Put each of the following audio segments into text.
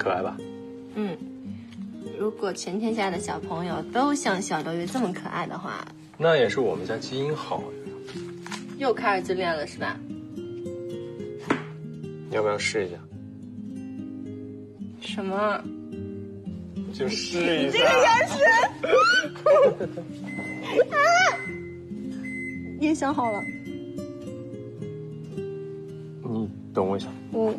可爱吧？嗯，如果全天下的小朋友都像小周瑜这么可爱的话，那也是我们家基因好呀。又开始自恋了是吧？你要不要试一下？什么？就试一下。这个眼神。啊！也想好了。你等我一下。嗯。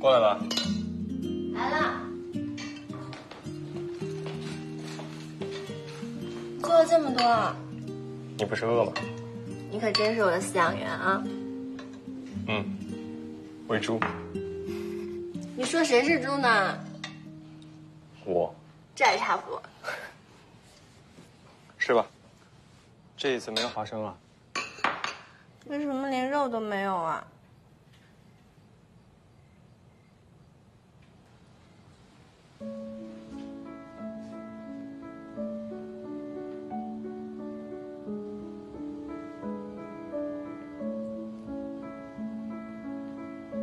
过来了。来了。做了这么多。你不是饿吗？你可真是我的饲养员啊！嗯，喂猪。你说谁是猪呢？我。这还差不多。吃吧，这一次没有花生啊。为什么连肉都没有啊？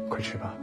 快吃吧。